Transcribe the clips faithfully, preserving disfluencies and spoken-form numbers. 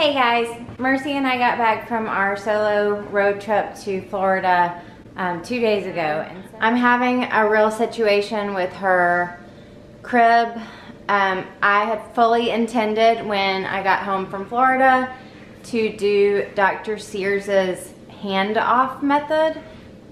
Hey guys, Mercy and I got back from our solo road trip to Florida um, two days ago. And I'm having a real situation with her crib. Um, I had fully intended when I got home from Florida to do Doctor Sears's hand-off method.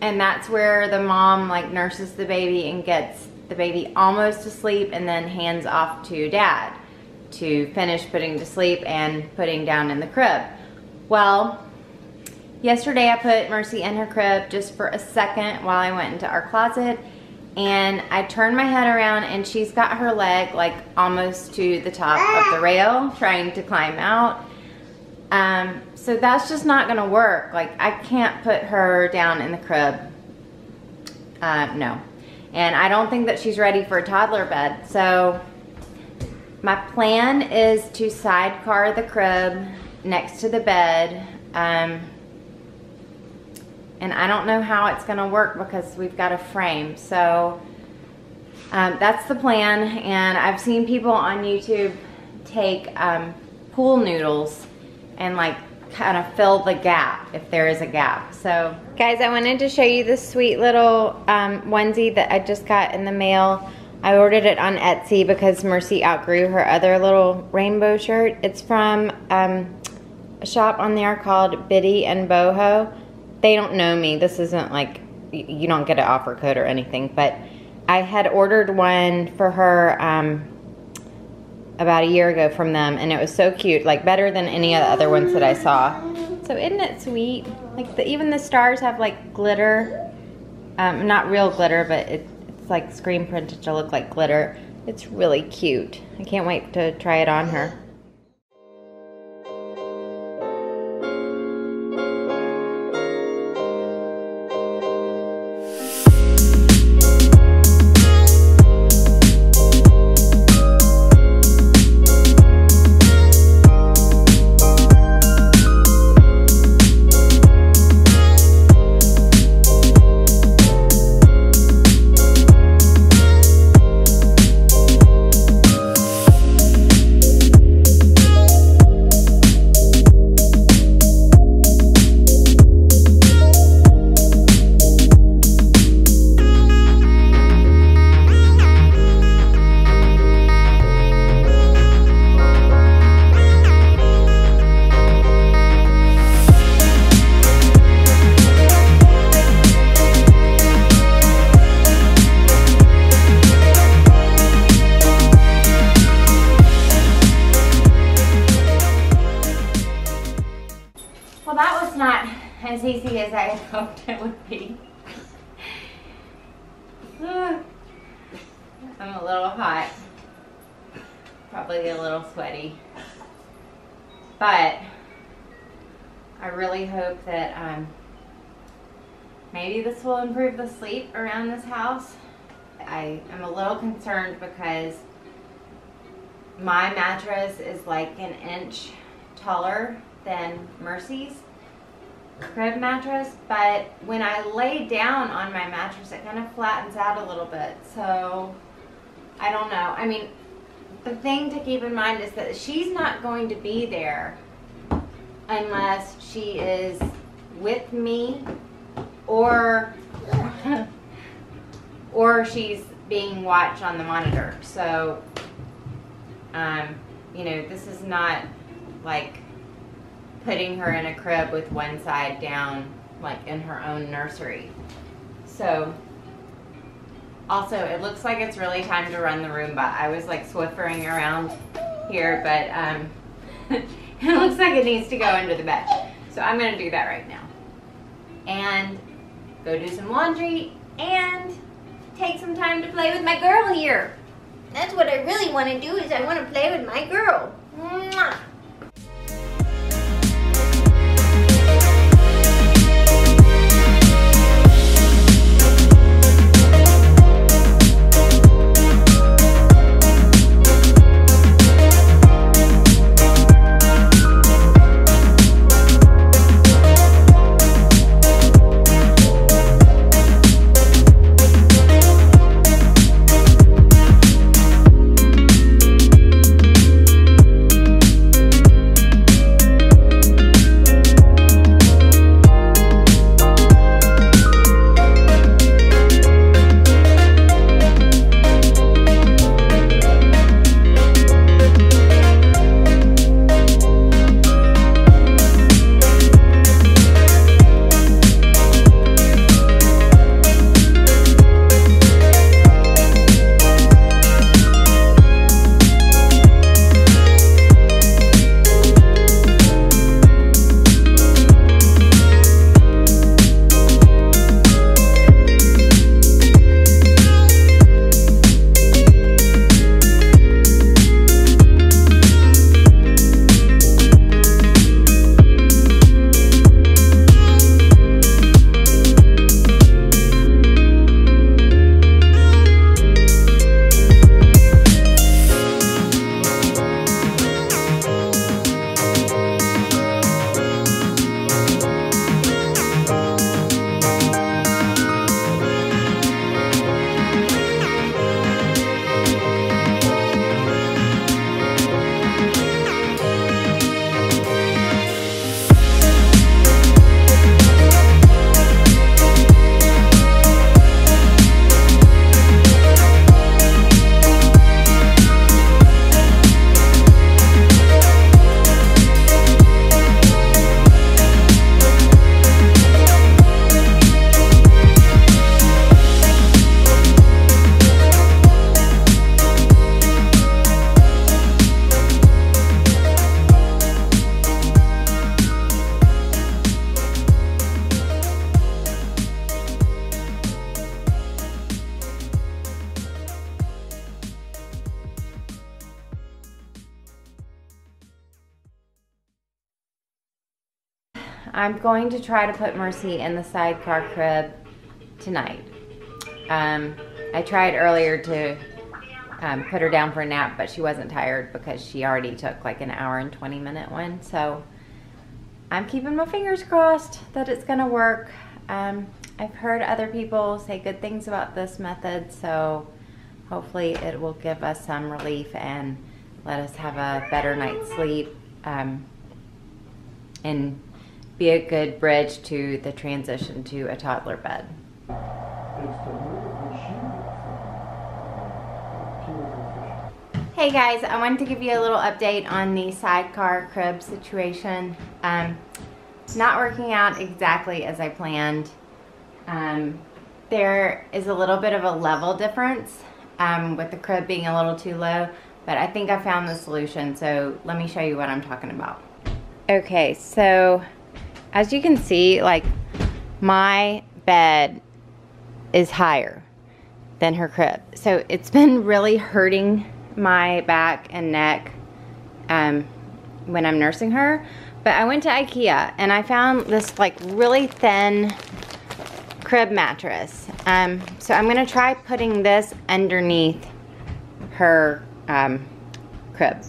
And that's where the mom like nurses the baby and gets the baby almost to sleep and then hands off to dad to finish putting to sleep and putting down in the crib. Well, yesterday I put Mercy in her crib just for a second while I went into our closet, and I turned my head around and she's got her leg like almost to the top of the rail trying to climb out. Um, so that's just not gonna work. Like, I can't put her down in the crib. Uh, no. And I don't think that she's ready for a toddler bed. So my plan is to sidecar the crib next to the bed. Um, and I don't know how it's gonna work because we've got a frame. So um, that's the plan. And I've seen people on YouTube take um, pool noodles and like kind of fill the gap if there is a gap. So guys, I wanted to show you this sweet little um, onesie that I just got in the mail. I ordered it on Etsy because Mercy outgrew her other little rainbow shirt. It's from um, a shop on there called Bitty and Boho. They don't know me. This isn't like, you don't get an offer code or anything, but I had ordered one for her um, about a year ago from them, and it was so cute, like better than any of the other ones that I saw. So isn't it sweet? Like the, even the stars have like glitter, um, not real glitter, but it, it's like screen printed to look like glitter. It's really cute. I can't wait to try it on her. As easy as I had hoped it would be. I'm a little hot, probably a little sweaty, but I really hope that um, maybe this will improve the sleep around this house. I am a little concerned because my mattress is like an inch taller than Mercy's crib mattress, but when I lay down on my mattress it kind of flattens out a little bit, so I don't know. I mean, the thing to keep in mind is that she's not going to be there unless she is with me or or she's being watched on the monitor. So um, you know, this is not like putting her in a crib with one side down, like in her own nursery. So, also, it looks like it's really time to run the Roomba. I was like swiffering around here, but um, it looks like it needs to go under the bed. So I'm gonna do that right now. And go do some laundry and take some time to play with my girl here. That's what I really wanna do, is I wanna play with my girl. Mwah! I'm going to try to put Mercy in the sidecar crib tonight. Um, I tried earlier to um, put her down for a nap, but she wasn't tired because she already took like an hour and twenty minute one. So I'm keeping my fingers crossed that it's gonna work. Um, I've heard other people say good things about this method, so hopefully it will give us some relief and let us have a better night's sleep um, and be a good bridge to the transition to a toddler bed. Hey guys, I wanted to give you a little update on the sidecar crib situation. Um, not working out exactly as I planned. Um, there is a little bit of a level difference um, with the crib being a little too low, but I think I found the solution, so let me show you what I'm talking about. Okay, so as you can see, like, my bed is higher than her crib. So it's been really hurting my back and neck um, when I'm nursing her. But I went to IKEA and I found this like really thin crib mattress. Um, so I'm gonna try putting this underneath her um, crib.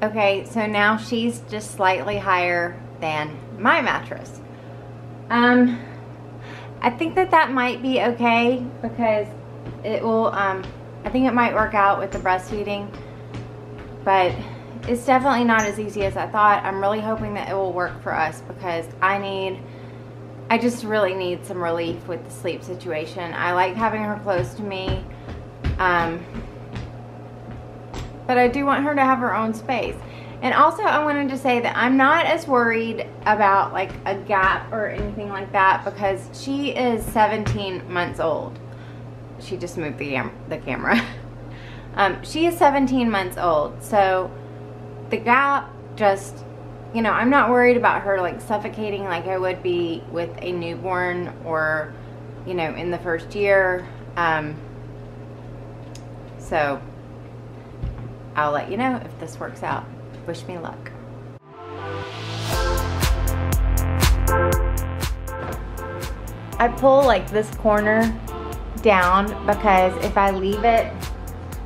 Okay, so now she's just slightly higher than my mattress. Um, I think that that might be okay because it will, um, I think it might work out with the breastfeeding, but it's definitely not as easy as I thought. I'm really hoping that it will work for us because I need, I just really need some relief with the sleep situation. I like having her close to me. Um, But I do want her to have her own space. And also I wanted to say that I'm not as worried about like a gap or anything like that because she is seventeen months old. She just moved the, cam the camera. um, she is seventeen months old. So the gap just, you know, I'm not worried about her like suffocating like I would be with a newborn or, you know, in the first year. Um, so. I'll let you know if this works out. Wish me luck. I pull like this corner down because if I leave it,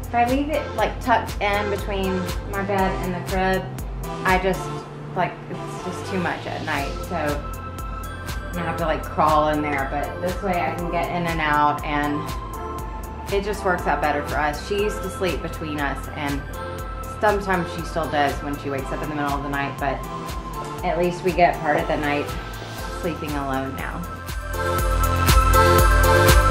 if I leave it like tucked in between my bed and the crib, I just like, it's just too much at night. So I'm gonna have to like crawl in there, but this way I can get in and out and it just works out better for us. She used to sleep between us, and sometimes she still does when she wakes up in the middle of the night, but at least we get part of the night sleeping alone now.